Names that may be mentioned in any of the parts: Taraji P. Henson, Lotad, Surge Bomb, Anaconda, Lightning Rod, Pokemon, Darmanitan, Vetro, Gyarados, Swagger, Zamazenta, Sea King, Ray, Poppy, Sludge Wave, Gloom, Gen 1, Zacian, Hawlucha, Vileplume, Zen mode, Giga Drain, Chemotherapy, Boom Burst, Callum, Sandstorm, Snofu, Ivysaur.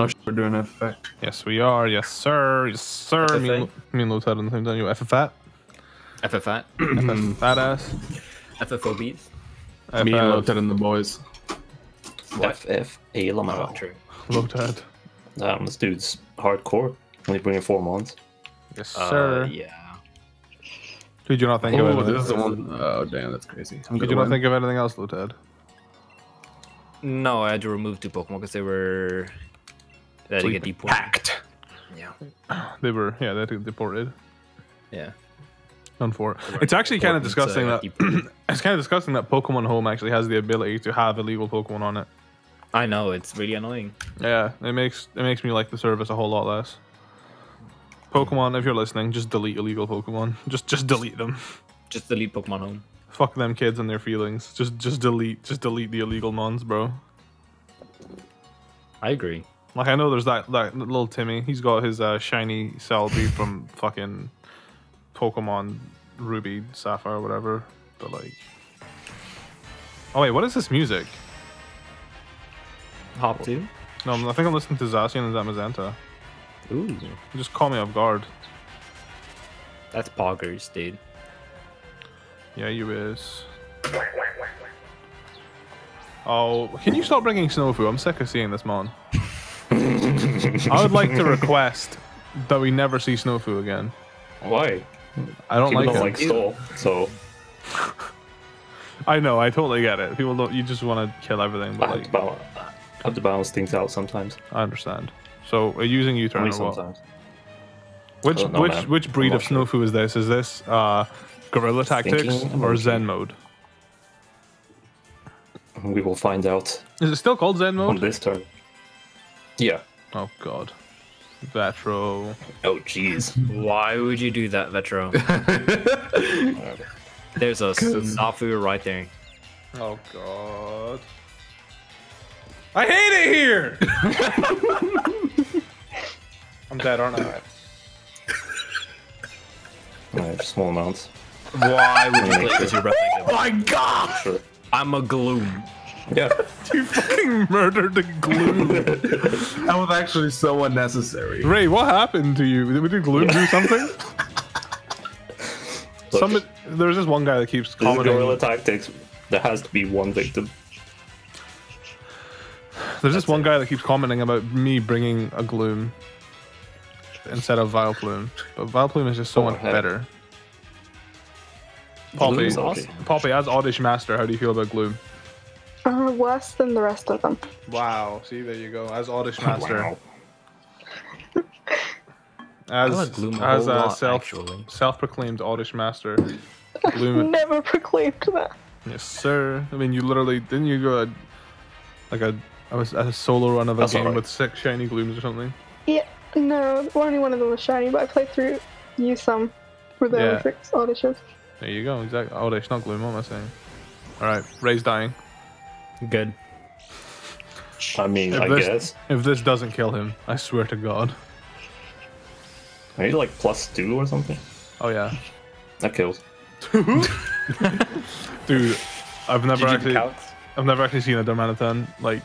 Oh, sure, we're doing FFA. Yes, we are. Yes, sir. Yes, sir. Me and Lotad on the same time. You FFA? FFA. Fat ass. FFO beats. Me and Lotad and the boys. FFA Lamar. True. Lotad. This dude's hardcore. Can you bring in 4 months? Yes, sir. Yeah. Could you not think of anything else? Oh, damn, that's crazy. Could you not think of anything else, Lotad? No, I had to remove 2 Pokemon because they were... They had to get deported. Packed. Yeah. They were, yeah, they had to get deported. Yeah. It's actually kind of disgusting that it's kind of disgusting that Pokemon Home actually has the ability to have illegal Pokemon on it. I know, it's really annoying. Yeah, it makes me like the service a whole lot less. Pokemon, if you're listening, just delete illegal Pokemon. Just delete them. Just delete Pokemon Home. Fuck them kids and their feelings. Just delete the illegal nons, bro. I agree. Like I know there's that little Timmy. He's got his shiny Celebi from fucking Pokemon Ruby, Sapphire, or whatever. But like, oh wait, what is this music? Hop 2? No, I think I'm listening to Zacian and Zamazenta. Ooh. You just caught me off guard. That's poggers, dude. Yeah, you is. Oh, can you stop bringing Snofu? I'm sick of seeing this mon. I would like to request that we never see Snofu again. Why? I don't like him. So I know, I totally get it. People don't. You just want to kill everything. But I have to balance things out sometimes. I understand. So are you using U-turn or what? Which breed of Snofu is this? Is this Gorilla Tactics or Zen mode? We will find out. Is it still called Zen mode? On this turn. Yeah. Oh god. Vetro. Oh jeez. Why would you do that, Vetro? There's a Snofu right there. Oh god. I hate it here! I'm dead, aren't I? Alright, small amounts. Why would you play this? Oh my god! Sure. I'm a Gloom. Yeah. You fucking murdered the Gloom. That was actually so unnecessary. Ray, what happened to you? Did Gloom do something? Somebody, there's this one guy that keeps commenting. Gorilla Tactics. There has to be one victim. There's this one guy that keeps commenting about me bringing a Gloom instead of Vileplume. But Vileplume is just so much better. Poppy, awesome. Poppy, as Oddish Master, how do you feel about Gloom? Worse than the rest of them. Wow, see, there you go. As Oddish Master. Wow. As self-proclaimed Oddish Master. Gloom. I've never proclaimed that. Yes, sir. I mean, you literally, didn't you go a solo run of a game with 6 shiny Glooms or something? Yeah, no, only one of them was shiny, but I played through some for the other 6 Oddishes. There you go, exactly. Oddish, not Gloom, what am I saying? Alright, Ray's dying. Good. I mean, I guess. If this doesn't kill him, I swear to god. I need like +2 or something. Oh yeah. That kills. Dude, I've never actually seen a Darmanitan, like...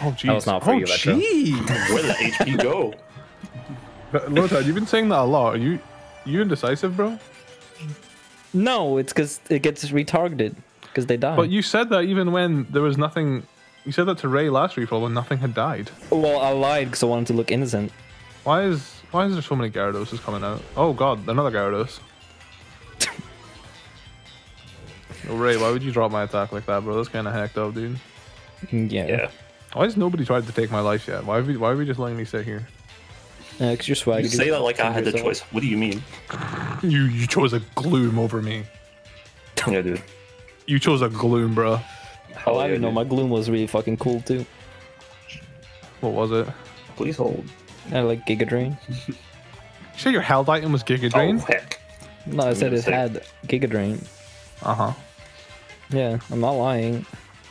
Oh jeez. That was not for you, Electro. Where did that HP go? Lotad, you've been saying that a lot. Are you indecisive, bro? No, it's because it gets retargeted. Because they died. But you said that even when there was nothing... You said that to Ray last refill when nothing had died. Well, I lied because I wanted to look innocent. Why is there so many Gyaradoses coming out? Oh god, another Gyarados. Oh, Ray, why would you drop my attack like that, bro? That's kind of hacked up, dude. Yeah. Why has nobody tried to take my life yet? Why are we just letting me sit here? Because you're swaggy. You say that like I had the choice. What do you mean? You chose a Gloom over me. Yeah, dude. You chose a Gloom, bro. Oh, I didn't know. My Gloom was really fucking cool, too. What was it? Please hold. I like Giga Drain. You said your held item was Giga Drain? Oh, heck. No, I said it had Giga Drain. Uh-huh. Yeah, I'm not lying.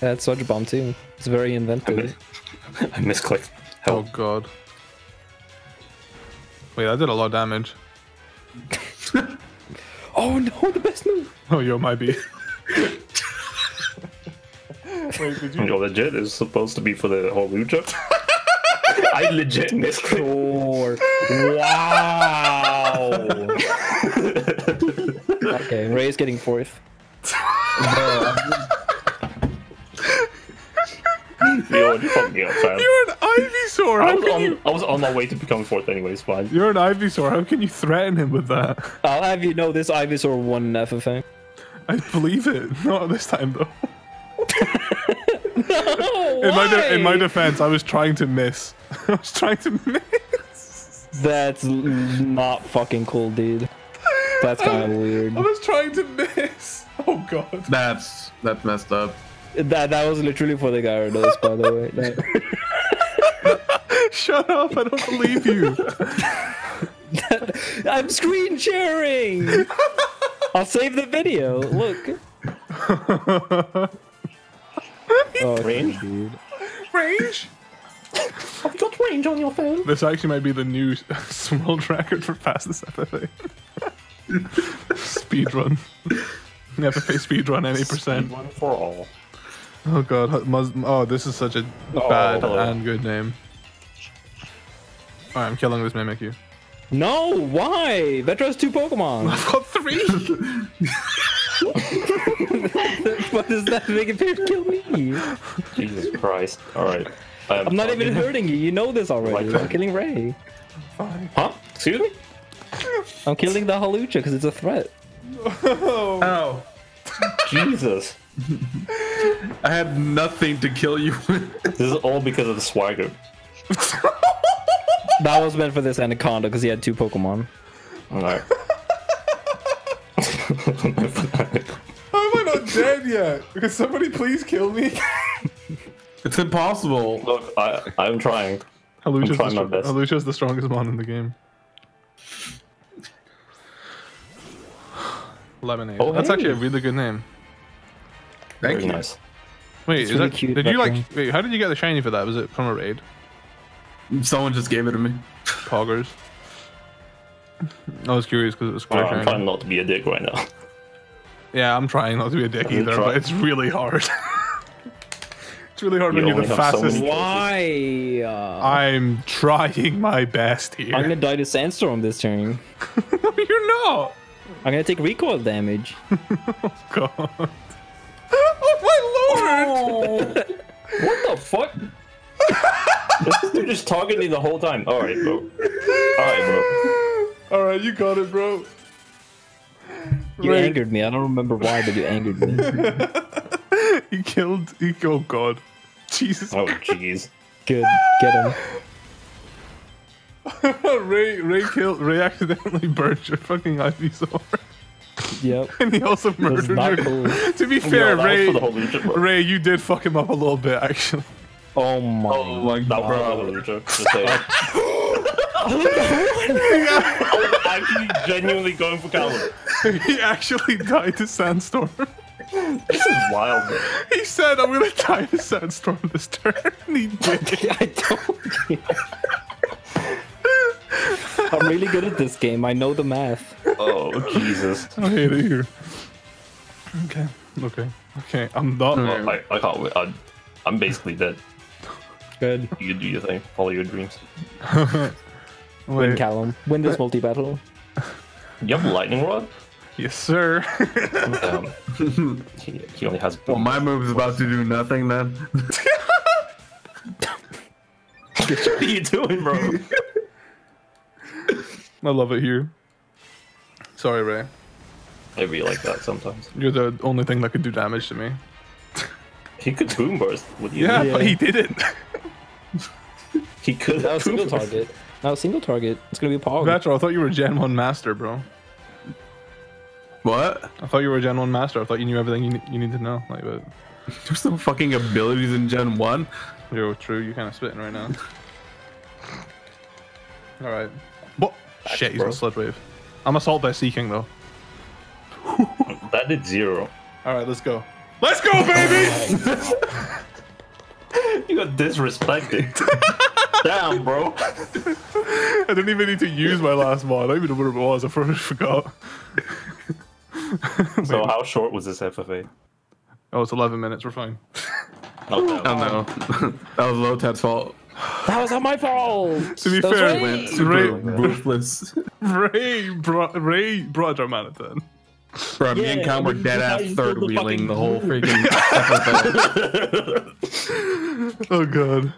That's Surge Bomb too. It's very inventive. I misclicked. Oh god. Wait, I did a lot of damage. Oh no, the best move. Oh, yo, might be. Wait, did you? Yo, legit is supposed to be for the Hawlucha. I legit missed Roar. Wow. Okay, Ray's getting fourth. You already fucked me up, fam. You're an Ivysaur! I was on my way to become fourth anyways, fine. You're an Ivysaur, how can you threaten him with that? I'll have you know this Ivysaur won FFA. I believe it. Not this time, though. No, in my defense, I was trying to miss. I was trying to miss. That's not fucking cool, dude. That's kind of weird. I was trying to miss. Oh, God. That's messed up. That was literally for the Gyarados, by the way. Shut up, I don't believe you. I'm screen sharing! I'll save the video, look. Oh, range? Dude. Range? I've got range on your phone. This actually might be the new world record for fastest FFA. Speedrun. FFA speedrun, any percent. One for all. Oh god, oh, this is such a bad and good name. Alright, I'm killing this Mimikyu. No, why? Vetro has 2 Pokemon. I've got 3! What does that make if you kill me? Jesus Christ. Alright. I'm not even hurting you, you know this already. I'm killing Ray. Fine. Huh? Excuse me? I'm killing the Hawlucha because it's a threat. Oh. Jesus. I had nothing to kill you with. This is all because of the Swagger. That was meant for this Anaconda because he had 2 Pokemon. Alright. How am I not dead yet? Could somebody please kill me? It's impossible. Look, I'm trying. I'm trying my best. Hawlucha's the strongest mon in the game. Lemonade. Oh, that's actually a really good name. Thank you. Nice. Wait, is really that cute, did you like? Wait, how did you get the shiny for that? Was it from a raid? Someone just gave it to me. Poggers. I was curious because it was quite shiny. I'm trying not to be a dick right now. Yeah, I'm trying not to be a dick either, but it's really hard. It's really hard when you're the fastest. Why? I'm trying my best here. I'm gonna die to Sandstorm this turn. No, you're not. I'm gonna take recoil damage. Oh god. Oh my lord! Oh. What the fuck? This dude just talking to me the whole time. Alright, bro. Alright, bro. Alright, you got it, bro. You angered me. I don't remember why, but you angered me. He killed. Oh god. Jesus. Oh jeez. Good. Get him. Ray accidentally burned your fucking Ivysaur. Yep. And he also murdered you. Cool. To be fair, Ray, you did fuck him up a little bit, actually. Oh my god. Bro. I was actually genuinely going for Callum. He actually died to Sandstorm. This is wild, man. He said, I'm gonna die to Sandstorm this turn. And he did. I told you. I'm really good at this game. I know the math. Oh, Jesus. I hate it here. Okay. I'm not. I can't wait. I'm basically dead. Good. You do your thing. Follow your dreams. Win, Callum. Win this multi-battle. You have Lightning Rod? Yes, sir. He only has one. Well, my move is about to do nothing, then. What are you doing, bro? I love it here. Sorry, Ray. I be like that sometimes. You're the only thing that could do damage to me. He could Boom Burst with you. Yeah, but he didn't. He could have single target. Now single target. It's gonna be power. Vetro, I thought you were Gen 1 Master, bro. What? I thought you were a Gen 1 Master. I thought you knew everything you need to know. Like, but there's no fucking abilities in Gen 1. Yo, true. You're kind of spitting right now. All right. What? Shit, he's on Sludge Wave. I'm assaulted by Sea King, though. That did 0. Alright, let's go. Let's go, baby! You got disrespected. Damn, bro. I didn't even need to use my last mod. I don't even know what it was. I probably forgot. So how short was this FFA? Oh, it's 11 minutes. We're fine. Oh, no. That was Lotad's fault. That was not my fault. To be fair, Ray brought Darmanitan. Bro, me and Callum were dead-ass third-wheeling the whole freaking FFA. Oh, God.